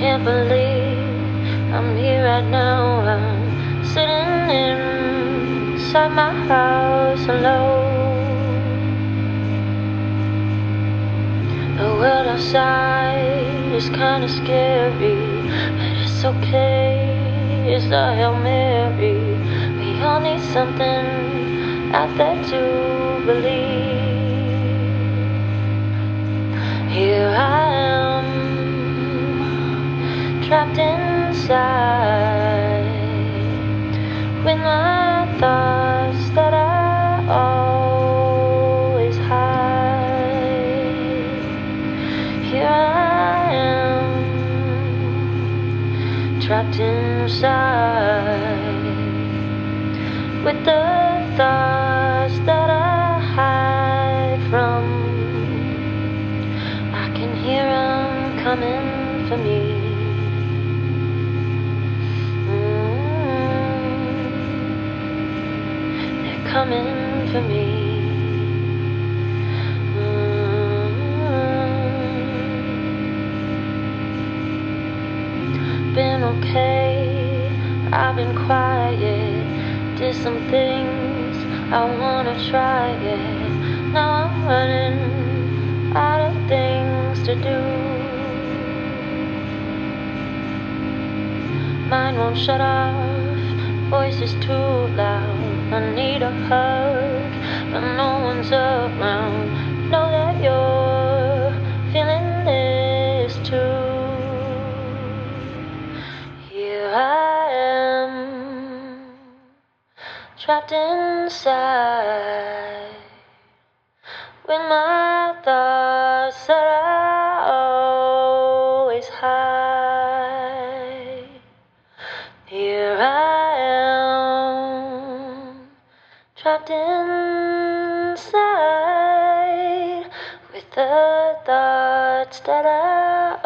can't believe I'm here right now. I'm sitting inside my house alone. The world outside is kinda scary, but it's okay, it's the Hail Mary. We all need something out there to believe. Here I am, trapped inside, with my thoughts that I always hide. Here I am, trapped inside, with the thoughts that I hide from. I can hear 'em coming for me. They're coming for me. Been okay, I've been quiet. Did some things I wanna try, yeah. Now I'm running out of things to do. Mine won't shut off, voice is too loud. I need a hug, but no one's around. Know that you're feeling this too. Here I am, trapped inside, with my thoughts that I always hide. Here I am, trapped inside, with the thoughts that I